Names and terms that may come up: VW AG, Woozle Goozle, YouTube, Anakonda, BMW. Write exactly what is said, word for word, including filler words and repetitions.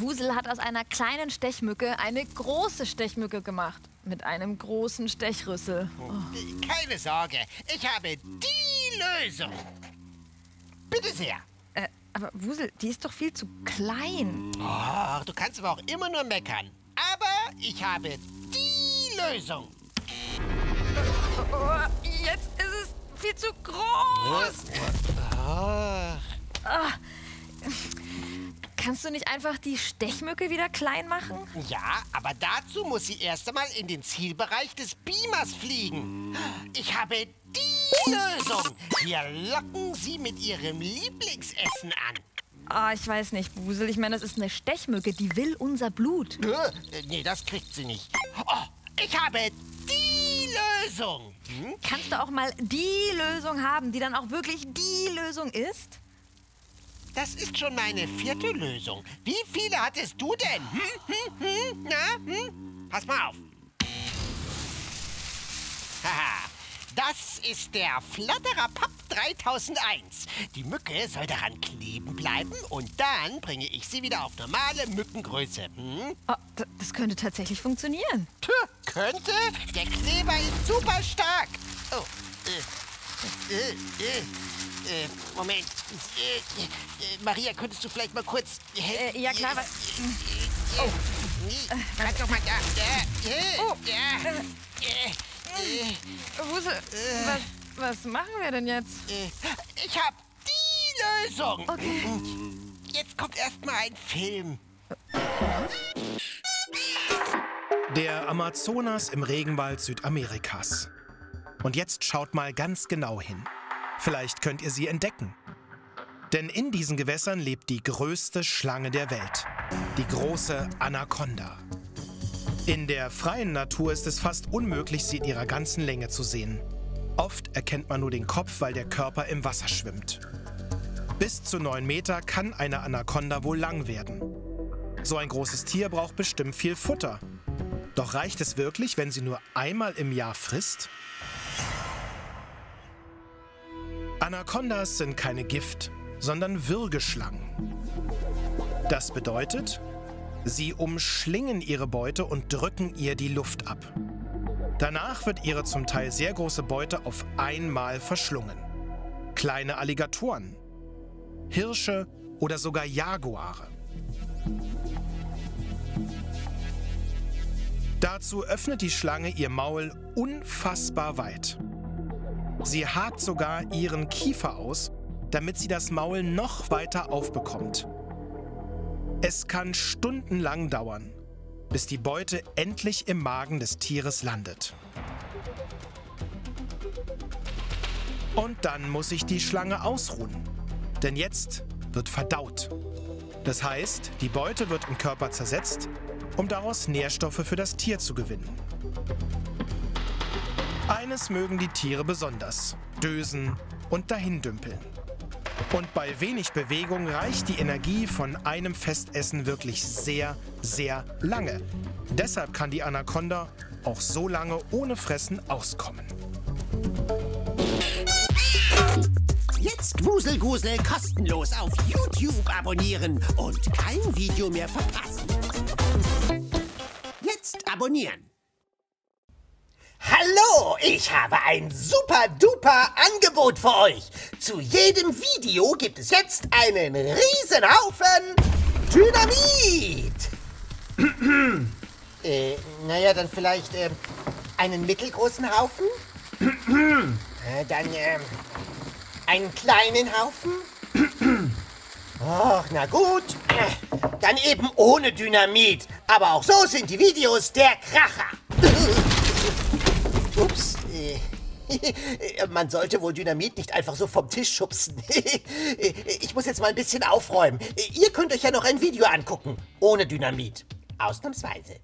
Woozle hat aus einer kleinen Stechmücke eine große Stechmücke gemacht. Mit einem großen Stechrüssel. Oh. Keine Sorge, ich habe die Lösung. Bitte sehr. Äh, aber Woozle, die ist doch viel zu klein. Oh, du kannst aber auch immer nur meckern. Aber ich habe die Lösung. Oh, jetzt ist es viel zu groß. Oh. Oh. Kannst du nicht einfach die Stechmücke wieder klein machen? Ja, aber dazu muss sie erst einmal in den Zielbereich des Beamers fliegen. Ich habe die Lösung. Wir locken sie mit ihrem Lieblingsessen an. Ah, oh, ich weiß nicht, Woozle. Ich meine, das ist eine Stechmücke, die will unser Blut. Nee, das kriegt sie nicht. Oh, ich habe die Lösung. Hm? Kannst du auch mal die Lösung haben, die dann auch wirklich die Lösung ist? Das ist schon meine vierte Lösung. Wie viele hattest du denn? Hm, hm, hm, na, hm? Pass mal auf. Haha, das ist der Flatterer Papp dreitausend eins. Die Mücke soll daran kleben bleiben und dann bringe ich sie wieder auf normale Mückengröße. Hm? Oh, das könnte tatsächlich funktionieren. Tö, könnte? Der Kleber ist super stark. Oh, äh, äh, äh. Äh, Moment. Äh, äh, Maria, könntest du vielleicht mal kurz helfen? Äh, ja, klar, was... Äh, äh, oh. Nee, bleib doch mal da. Äh, äh, oh. Ja. Äh, äh, Woozle, äh, was, was machen wir denn jetzt? Äh, ich hab die Lösung. Okay. Jetzt kommt erstmal ein Film. Der Amazonas im Regenwald Südamerikas. Und jetzt schaut mal ganz genau hin. Vielleicht könnt ihr sie entdecken. Denn in diesen Gewässern lebt die größte Schlange der Welt, die große Anakonda. In der freien Natur ist es fast unmöglich, sie in ihrer ganzen Länge zu sehen. Oft erkennt man nur den Kopf, weil der Körper im Wasser schwimmt. Bis zu neun Meter kann eine Anakonda wohl lang werden. So ein großes Tier braucht bestimmt viel Futter. Doch reicht es wirklich, wenn sie nur einmal im Jahr frisst? Anakondas sind keine Gift, sondern Würgeschlangen. Das bedeutet, sie umschlingen ihre Beute und drücken ihr die Luft ab. Danach wird ihre zum Teil sehr große Beute auf einmal verschlungen. Kleine Alligatoren, Hirsche oder sogar Jaguare. Dazu öffnet die Schlange ihr Maul unfassbar weit. Sie hakt sogar ihren Kiefer aus, damit sie das Maul noch weiter aufbekommt. Es kann stundenlang dauern, bis die Beute endlich im Magen des Tieres landet. Und dann muss sich die Schlange ausruhen, denn jetzt wird verdaut. Das heißt, die Beute wird im Körper zersetzt, um daraus Nährstoffe für das Tier zu gewinnen. Eines mögen die Tiere besonders: dösen und dahindümpeln. Und bei wenig Bewegung reicht die Energie von einem Festessen wirklich sehr, sehr lange. Deshalb kann die Anakonda auch so lange ohne Fressen auskommen. Jetzt Woozle Goozle kostenlos auf YouTube abonnieren und kein Video mehr verpassen. Jetzt abonnieren. Hallo, ich habe ein super duper Angebot für euch. Zu jedem Video gibt es jetzt einen riesen Haufen Dynamit. äh, naja, dann vielleicht äh, einen mittelgroßen Haufen? äh, dann äh, einen kleinen Haufen? Och, na gut. Dann eben ohne Dynamit. Aber auch so sind die Videos der Kracher. Ups, man sollte wohl Dynamit nicht einfach so vom Tisch schubsen. Ich muss jetzt mal ein bisschen aufräumen. Ihr könnt euch ja noch ein Video angucken, ohne Dynamit. Ausnahmsweise.